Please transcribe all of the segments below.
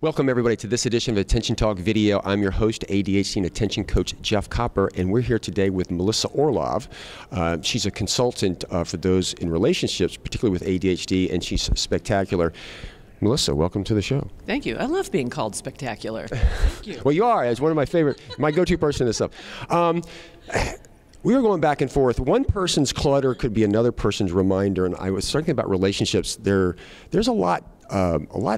Welcome everybody to this edition of Attention Talk Video. I'm your host, ADHD and Attention Coach Jeff Copper, and we're here today with Melissa Orlov. She's a consultant for those in relationships, particularly with ADHD, and she's spectacular. Melissa, welcome to the show. Thank you. I love being called spectacular. Thank you. Well, you are. As one of my favorite, my go-to person in this stuff. We were going back and forth. One person's clutter could be another person's reminder, and I was thinking about relationships. There's a lot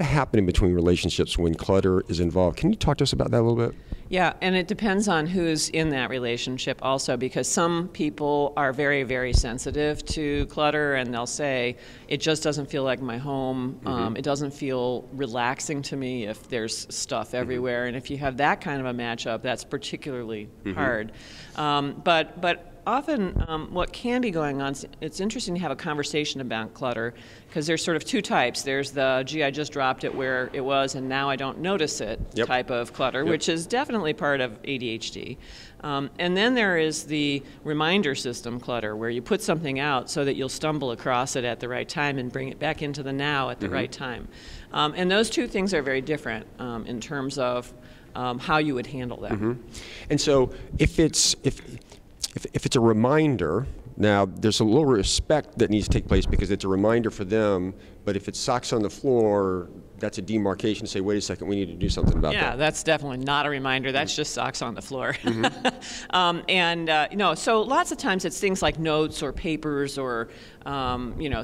happening between relationships when clutter is involved. Can you talk to us about that a little bit? Yeah, and it depends on who's in that relationship also, because some people are very, very sensitive to clutter, and they'll say, it just doesn't feel like my home. Mm-hmm. It doesn't feel relaxing to me if there's stuff everywhere. Mm-hmm. And if you have that kind of a matchup, that's particularly mm-hmm. hard. But often what can be going on, it's interesting to have a conversation about clutter, because there's sort of two types. There's the, gee, I just dropped it where it was and now I don't notice it yep. type of clutter, yep. which is definitely part of ADHD. And then there is the reminder system clutter, where you put something out so that you'll stumble across it at the right time and bring it back into the now at the mm-hmm. right time. And those two things are very different in terms of how you would handle that. Mm-hmm. And so if it's a reminder, now there's a little respect that needs to take place because it's a reminder for them, but if it's socks on the floor, that's a demarcation to say, wait a second, we need to do something about that. Yeah, that's definitely not a reminder. That's just socks on the floor. Mm-hmm. So lots of times it's things like notes or papers or,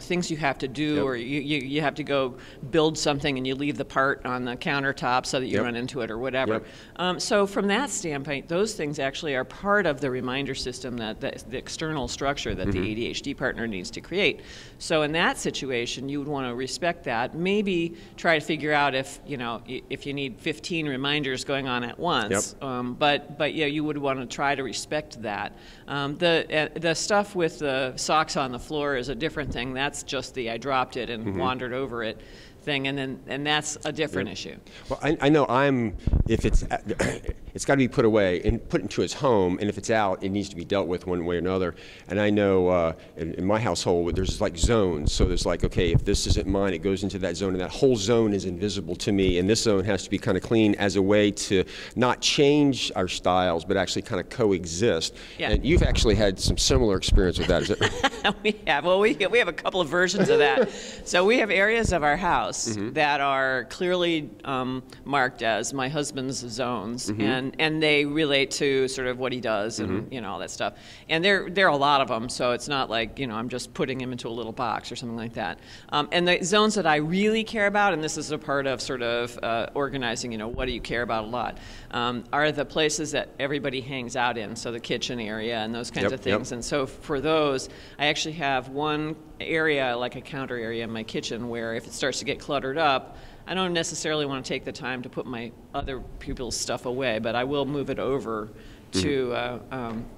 things you have to do, yep. or you have to go build something and you leave the part on the countertop so that you yep. run into it or whatever. Yep. So from that standpoint, those things actually are part of the reminder system, that the external structure that mm-hmm. the ADHD partner needs to create. So in that situation, you would want to respect that, maybe try to figure out if you need 15 reminders going on at once, yep. but you would want to try to respect that. The stuff with the socks on the floor is a different thing. That's just the I dropped it and mm-hmm. wandered over it thing, and that's a different yep. issue. Well, I know it's got to be put away and put into its home, and if it's out, it needs to be dealt with one way or another. And I know in my household, there's like zones. So there's like, okay, if this isn't mine, it goes into that zone, and that whole zone is invisible to me, and this zone has to be kind of clean as a way to not change our styles, but actually kind of coexist. Yeah. And you've actually had some similar experience with that, is it? We have. Well, we have a couple of versions of that. So we have areas of our house mm-hmm. that are clearly marked as my husband's zones, mm-hmm. and they relate to sort of what he does and mm-hmm. All that stuff. And there are a lot of them, so it's not like I'm just putting him into a little box or something like that. And the zones that I really care about, and this is a part of sort of organizing, what do you care about a lot, are the places that everybody hangs out in, so the kitchen area and those kinds yep, of things. Yep. And so for those, I actually have one area, like a counter area in my kitchen, where if it starts to get cluttered up, I don't necessarily want to take the time to put my other people's stuff away, but I will move it over to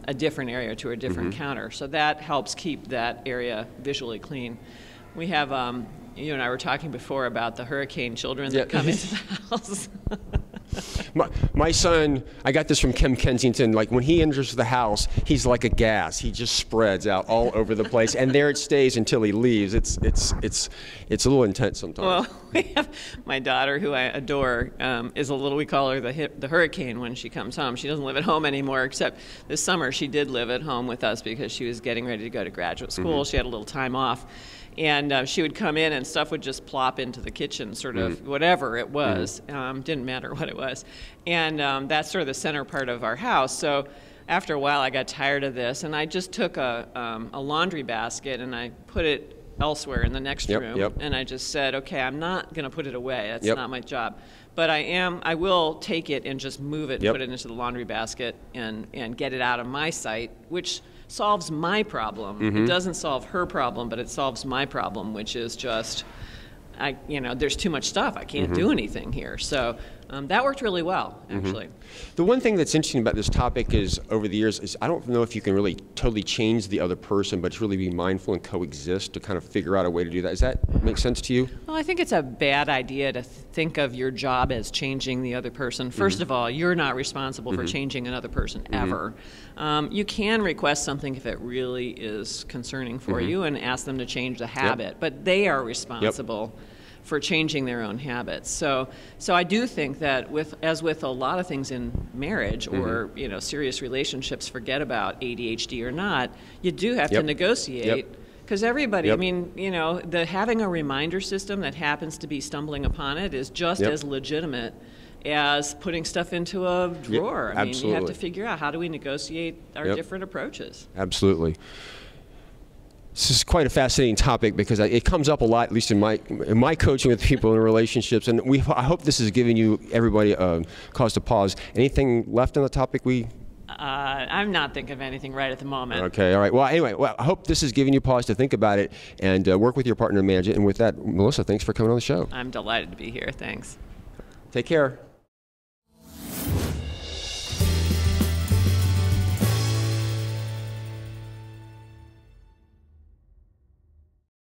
a different area, to a different mm-hmm. counter. So that helps keep that area visually clean. We have, you and I were talking before about the hurricane children that yeah. come into the house. My son, I got this from Kim Kensington, like when he enters the house, he's like a gas. He just spreads out all over the place, and there it stays until he leaves. It's a little intense sometimes. Well, we have my daughter, who I adore, is a little, we call her the hurricane when she comes home. She doesn't live at home anymore, except this summer she did live at home with us because she was getting ready to go to graduate school. Mm-hmm. She had a little time off. And she would come in and stuff would just plop into the kitchen, sort of mm-hmm. whatever it was, mm-hmm. Didn't matter what it was. And that's sort of the center part of our house. So after a while I got tired of this, and I just took a laundry basket and I put it elsewhere in the next yep, room. Yep. And I just said, okay, I'm not going to put it away. That's yep. not my job. But I will take it and just move it, yep. put it into the laundry basket and get it out of my sight, which solves my problem. Mm-hmm. It doesn't solve her problem, but it solves my problem, which is just, there's too much stuff. I can't mm-hmm. do anything here. So that worked really well, actually. Mm-hmm. The one thing that's interesting about this topic is, over the years, is I don't know if you can really totally change the other person, but it's really be mindful and coexist to kind of figure out a way to do that. Does that make sense to you? Well, I think it's a bad idea to think of your job as changing the other person. First mm-hmm. of all, you're not responsible mm-hmm. for changing another person mm-hmm. ever. You can request something if it really is concerning for mm-hmm. you and ask them to change the habit, yep. but they are responsible. Yep. for changing their own habits. So I do think that as with a lot of things in marriage or serious relationships, forget about ADHD or not, you do have to negotiate. Because everybody, I mean, having a reminder system that happens to be stumbling upon it is just as legitimate as putting stuff into a drawer. I mean, you have to figure out, how do we negotiate our different approaches? Absolutely. This is quite a fascinating topic because it comes up a lot, at least in my coaching with people in relationships. And I hope this is giving you, everybody, cause to pause. Anything left on the topic we... I'm not thinking of anything right at the moment. Okay, all right. Well, anyway, I hope this is giving you pause to think about it and work with your partner to manage it. And with that, Melissa, thanks for coming on the show. I'm delighted to be here. Thanks. Take care.